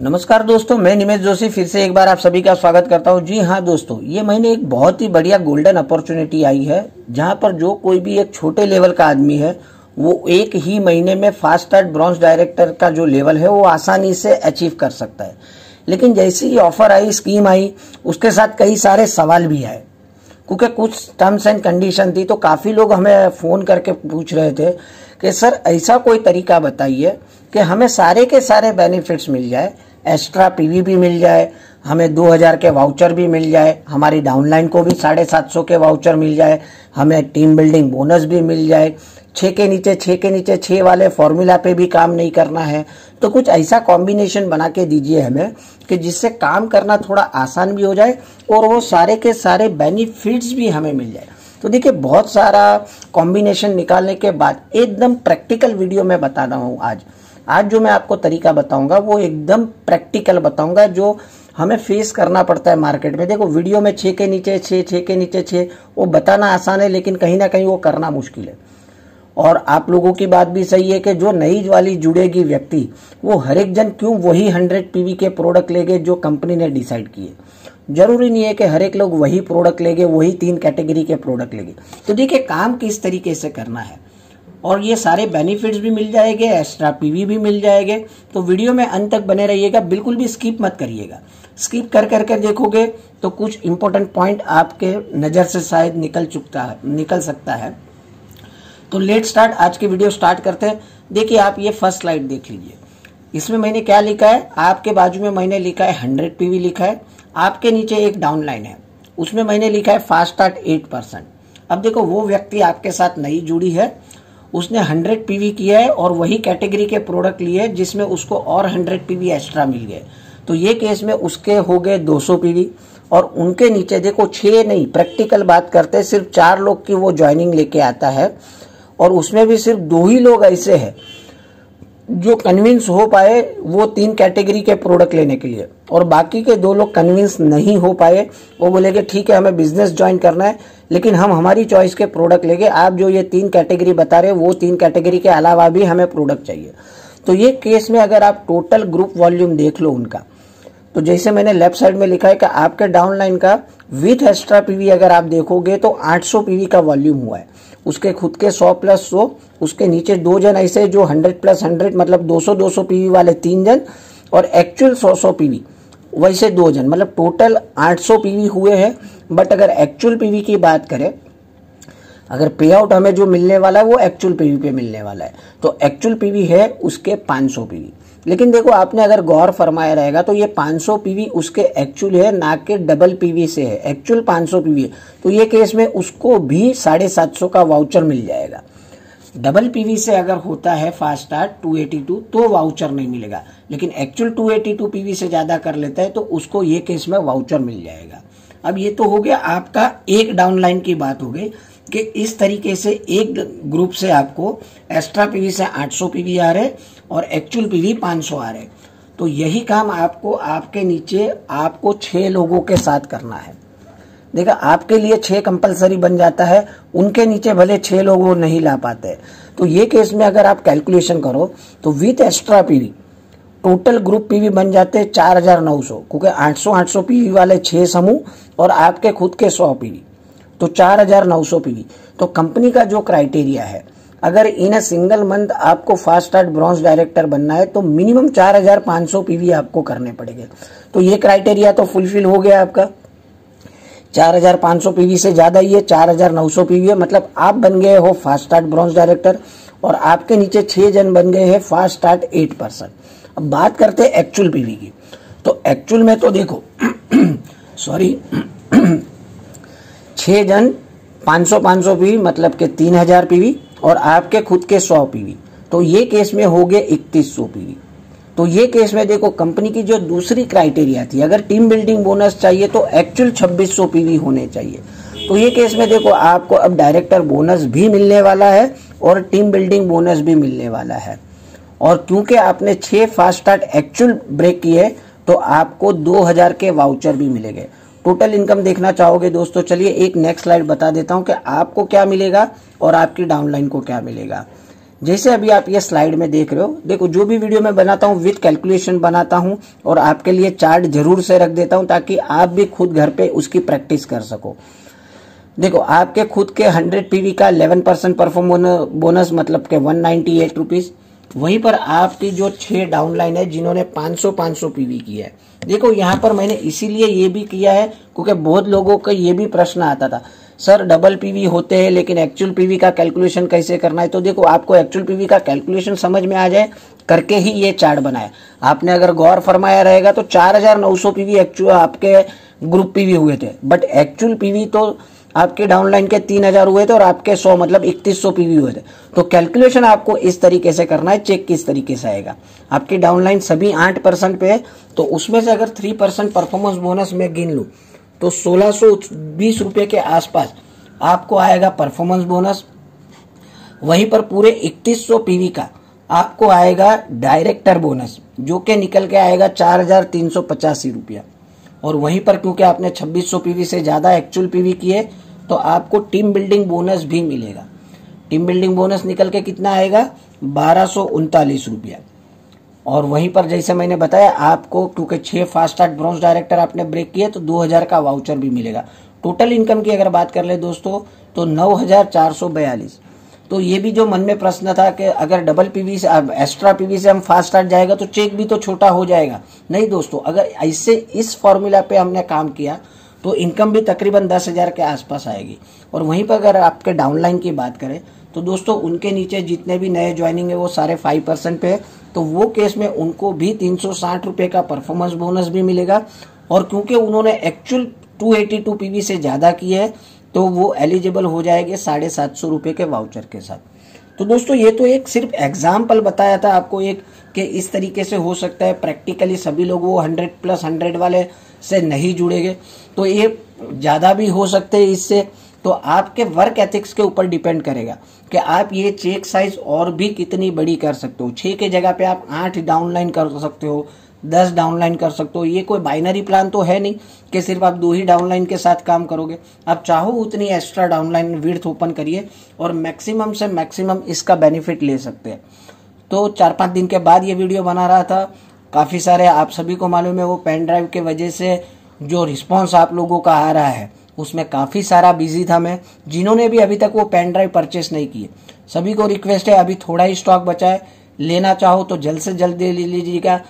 नमस्कार दोस्तों, मैं निमेश जोशी फिर से एक बार आप सभी का स्वागत करता हूं। जी हां दोस्तों, ये महीने एक बहुत ही बढ़िया गोल्डन अपॉर्चुनिटी आई है, जहां पर जो कोई भी एक छोटे लेवल का आदमी है वो एक ही महीने में फास्ट स्टार्ट ब्रॉन्ज डायरेक्टर का जो लेवल है वो आसानी से अचीव कर सकता है। लेकिन जैसे ही ऑफर आई, स्कीम आई, उसके साथ कई सारे सवाल भी आए, क्योंकि कुछ टर्म्स एंड कंडीशन थी। तो काफ़ी लोग हमें फ़ोन करके पूछ रहे थे कि सर ऐसा कोई तरीका बताइए कि हमें सारे के सारे बेनिफिट्स मिल जाए, एक्स्ट्रा पीवी भी मिल जाए, हमें 2000 के वाउचर भी मिल जाए, हमारी डाउनलाइन को भी 750 के वाउचर मिल जाए, हमें टीम बिल्डिंग बोनस भी मिल जाए, 6 के नीचे 6 वाले फॉर्मूला पे भी काम नहीं करना है। तो कुछ ऐसा कॉम्बिनेशन बना के दीजिए हमें कि जिससे काम करना थोड़ा आसान भी हो जाए और वो सारे के सारे बेनिफिट्स भी हमें मिल जाए। तो देखिए, बहुत सारा कॉम्बिनेशन निकालने के बाद एकदम प्रैक्टिकल वीडियो में बता रहा हूँ। आज जो मैं आपको तरीका बताऊंगा वो एकदम प्रैक्टिकल बताऊंगा, जो हमें फेस करना पड़ता है मार्केट में। देखो, वीडियो में 6 के नीचे 6 वो बताना आसान है, लेकिन कहीं ना कहीं वो करना मुश्किल है। और आप लोगों की बात भी सही है कि जो नई वाली जुड़ेगी व्यक्ति, वो हर एक जन क्यों वही 100 PV के प्रोडक्ट लेंगे जो कंपनी ने डिसाइड किए। जरूरी नहीं है कि हर एक लोग वही प्रोडक्ट लेंगे, वही 3 कैटेगरी के प्रोडक्ट लेंगे। तो देखिए, काम किस तरीके से करना है और ये सारे बेनिफिट्स भी मिल जाएंगे, एक्स्ट्रा पीवी भी मिल जाएंगे। तो वीडियो में अंत तक बने रहिएगा, बिल्कुल भी स्किप मत करिएगा। स्किप कर देखोगे तो कुछ इंपॉर्टेंट पॉइंट आपके नज़र से शायद निकल सकता है। तो लेट स्टार्ट, आज की वीडियो स्टार्ट करते हैं। देखिए, आप ये फर्स्ट स्लाइड देख लीजिए, इसमें मैंने क्या लिखा है। आपके बाजू में मैंने लिखा है 100 PV लिखा है, आपके नीचे एक डाउनलाइन है, उसमें मैंने लिखा है फास्ट स्टार्ट 8%। अब देखो, वो व्यक्ति आपके साथ नई जुड़ी है, उसने 100 PV किया है और वही कैटेगरी के प्रोडक्ट लिए जिसमें उसको और 100 PV एक्स्ट्रा मिल गए। तो ये केस में उसके हो गए 200 PV और उनके नीचे देखो 6 नहीं, प्रैक्टिकल बात करते, सिर्फ 4 लोग की वो ज्वाइनिंग लेके आता है और उसमें भी सिर्फ 2 ही लोग ऐसे हैं जो कन्विंस हो पाए वो 3 कैटेगरी के प्रोडक्ट लेने के लिए। और बाकी के 2 लोग कन्विंस नहीं हो पाए, वो बोले कि ठीक है, हमें बिजनेस ज्वाइन करना है, लेकिन हम हमारी चॉइस के प्रोडक्ट लेंगे, आप जो ये 3 कैटेगरी बता रहे हो वो 3 कैटेगरी के अलावा भी हमें प्रोडक्ट चाहिए। तो ये केस में अगर आप टोटल ग्रुप वॉल्यूम देख लो उनका, तो जैसे मैंने लेफ्ट साइड में लिखा है कि आपके डाउनलाइन का विथ एक्स्ट्रा पीवी अगर आप देखोगे तो 800 PV का वॉल्यूम हुआ है। उसके खुद के 100 प्लस 100, उसके नीचे 2 जन ऐसे जो 100 प्लस 100 मतलब 200 PV वाले 3 जन और एक्चुअल 100 PV वैसे 2 जन, मतलब टोटल 800 PV हुए हैं। बट अगर एक्चुअल पीवी की बात करें, अगर पे आउट हमें जो मिलने वाला है वो एक्चुअल पीवी पे मिलने वाला है, तो एक्चुअल पीवी है उसके 500 PV। लेकिन देखो, आपने अगर गौर फरमाया रहेगा तो ये 500 PV उसके एक्चुअल है, ना कि डबल पीवी से है, एक्चुअल 500 PV है। तो ये केस में उसको भी 750 का वाउचर मिल जाएगा। डबल पीवी से अगर होता है फास्ट स्टार्ट 282 तो वाउचर नहीं मिलेगा, लेकिन एक्चुअल 282 PV से ज़्यादा कर लेता है तो उसको ये केस में वाउचर मिल जाएगा। अब ये तो हो गया आपका एक डाउनलाइन की बात हो गई कि इस तरीके से एक ग्रुप से आपको एक्स्ट्रा पीवी से 800 PV आ रहे और एक्चुअल पीवी 500 आ रहे। तो यही काम आपको आपके नीचे आपको 6 लोगों के साथ करना है। देखा, आपके लिए 6 कंपलसरी बन जाता है, उनके नीचे भले 6 लोग वो नहीं ला पाते। तो ये केस में अगर आप कैलकुलेशन करो तो with extra PV total group PV बन जाते हैं 4900, क्योंकि 800 PV वाले 6 समूह और आपके खुद के 100 PV, तो 4900 PV। तो कंपनी का जो क्राइटेरिया है, अगर इन अ सिंगल मंथ आपको फास्ट स्टार्ट ब्रॉन्ज डायरेक्टर बनना है तो मिनिमम 4500 PV आपको करने पड़ेंगे। तो ये क्राइटेरिया तो फुलफिल हो गया आपका, 4500 PV से ज़्यादा ये 4900 PV है, मतलब आप बन गए हो फास्ट स्टार्ट ब्रॉन्ज डायरेक्टर और आपके नीचे 6 जन बन गए हैं फास्ट स्टार्ट 8%। अब बात करते हैं एक्चुअल पीवी की। तो एक्चुअल में तो देखो सॉरी 6 जन 500 PV मतलब के 3000 PV और आपके खुद के 100 PV, तो ये केस में हो गए 3100 PV। तो ये केस में देखो, कंपनी की जो दूसरी क्राइटेरिया थी, अगर टीम बिल्डिंग बोनस चाहिए तो एक्चुअल 2600 PV होने चाहिए। तो ये केस में देखो, आपको अब डायरेक्टर बोनस भी मिलने वाला है और टीम बिल्डिंग बोनस भी मिलने वाला है। और क्योंकि आपने 6 फास्ट स्टार्ट एक्चुअल ब्रेक किए तो आपको 2000 के वाउचर भी मिलेंगे। टोटल इनकम देखना चाहोगे दोस्तों, चलिए एक नेक्स्ट स्लाइड बता देता हूं कि आपको क्या मिलेगा और आपकी डाउनलाइन को क्या मिलेगा। जैसे अभी आप ये स्लाइड में देख रहे हो, देखो जो भी वीडियो मैं बनाता हूँ विथ कैलकुलेशन बनाता हूँ और आपके लिए चार्ट जरूर से रख देता हूँ ताकि आप भी खुद घर पे उसकी प्रैक्टिस कर सको। देखो आपके खुद के 100 पीवी का 11% परफॉर्मेंस बोनस मतलब के 198 रुपीज, वहीं पर आपकी जो 6 डाउनलाइन है जिन्होंने 500 पीवी किया है। देखो यहाँ पर मैंने इसीलिए ये भी किया है क्योंकि बहुत लोगों का ये भी प्रश्न आता था, सर डबल पीवी होते हैं लेकिन एक्चुअल पीवी का कैलकुलेशन कैसे करना है। तो देखो आपको एक्चुअल पीवी का कैलकुलेशन समझ में आ जाए करके ही ये चार्ट बनाया। आपने अगर गौर फरमाया रहेगा तो 4900 पीवी एक्चुअल आपके ग्रुप पीवी हुए थे, बट एक्चुअल पीवी तो आपके डाउनलाइन के 3000 हुए थे और आपके 100 मतलब 3100 पीवी हुए थे। तो कैलकुलेशन आपको इस तरीके से करना है, चेक किस तरीके से आएगा। आपकी डाउनलाइन सभी 8% पे है तो उसमें से अगर 3% परफॉर्मेंस बोनस में गिन लूँ तो 1620 रुपये के आसपास आपको आएगा परफॉर्मेंस बोनस। वहीं पर पूरे 3100 पीवी का आपको आएगा डायरेक्टर बोनस जो कि निकल के आएगा 4385 रुपया। और वहीं पर क्योंकि आपने 2600 पीवी से ज़्यादा एक्चुअल पीवी किए तो आपको टीम बिल्डिंग बोनस भी मिलेगा। टीम बिल्डिंग बोनस निकल के कितना आएगा 1239 रुपया। और वहीं पर जैसे मैंने बताया आपको क्योंकि 6 फास्ट स्टार्ट ब्रॉन्ज डायरेक्टर आपने ब्रेक किए तो 2000 का वाउचर भी मिलेगा। टोटल इनकम की अगर बात कर ले दोस्तों तो 9442। तो ये भी जो मन में प्रश्न था कि अगर डबल पीवी से एक्स्ट्रा पीवी से हम फास्ट स्टार्ट जाएगा तो चेक भी तो छोटा हो जाएगा। नहीं दोस्तों, अगर ऐसे इस फॉर्मूला पे हमने काम किया तो इनकम भी तकरीबन 10,000 के आसपास आएगी। और वहीं पर अगर आपके डाउनलाइन की बात करें तो दोस्तों उनके नीचे जितने भी नए ज्वाइनिंग है वो सारे 5% पे है तो वो केस में उनको भी 360 रुपये का परफॉर्मेंस बोनस भी मिलेगा। और क्योंकि उन्होंने एक्चुअल 282 पीवी से ज़्यादा किए है तो वो एलिजिबल हो जाएंगे 750 रुपये के वाउचर के साथ। तो दोस्तों ये तो एक सिर्फ एग्जाम्पल बताया था आपको एक कि इस तरीके से हो सकता है। प्रैक्टिकली सभी लोग वो 100 प्लस 100 वाले से नहीं जुड़ेंगे तो ये ज़्यादा भी हो सकते हैं इससे। तो आपके वर्क एथिक्स के ऊपर डिपेंड करेगा कि आप ये चेक साइज और भी कितनी बड़ी कर सकते हो। 6 के जगह पे आप 8 डाउनलाइन कर सकते हो, 10 डाउनलाइन कर सकते हो। ये कोई बाइनरी प्लान तो है नहीं कि सिर्फ आप 2 ही डाउनलाइन के साथ काम करोगे। आप चाहो उतनी एक्स्ट्रा डाउनलाइन विड्थ ओपन करिए और मैक्सिमम से मैक्सिमम इसका बेनिफिट ले सकते हैं। तो 4-5 दिन के बाद ये वीडियो बना रहा था। काफ़ी सारे आप सभी को मालूम है वो पेन ड्राइव के वजह से जो रिस्पॉन्स आप लोगों का आ रहा है उसमें काफ़ी सारा बिजी था मैं। जिन्होंने भी अभी तक वो पेन ड्राइव परचेस नहीं किए सभी को रिक्वेस्ट है अभी थोड़ा ही स्टॉक बचा है, लेना चाहो तो जल्द से जल्द ले लीजिएगा।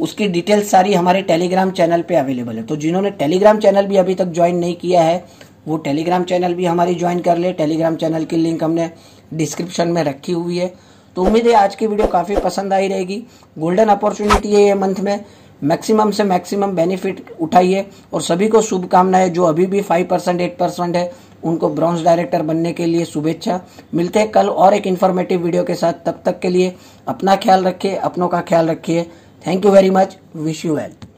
उसकी डिटेल्स सारी हमारे टेलीग्राम चैनल पे अवेलेबल है। तो जिन्होंने टेलीग्राम चैनल भी अभी तक ज्वाइन नहीं किया है वो टेलीग्राम चैनल भी हमारी ज्वाइन कर ले। टेलीग्राम चैनल की लिंक हमने डिस्क्रिप्शन में रखी हुई है। तो उम्मीद है आज की वीडियो काफ़ी पसंद आई रहेगी। गोल्डन अपॉर्चुनिटी है ये मंथ में, मैक्सिमम से मैक्सिमम बेनिफिट उठाइए। और सभी को शुभकामनाएं जो अभी भी 5% 8% है उनको ब्रॉन्ज डायरेक्टर बनने के लिए शुभेच्छा। मिलते हैं कल और एक इन्फॉर्मेटिव वीडियो के साथ। तब तक के लिए अपना ख्याल रखिए, अपनों का ख्याल रखिए। Thank you very much, wish you well.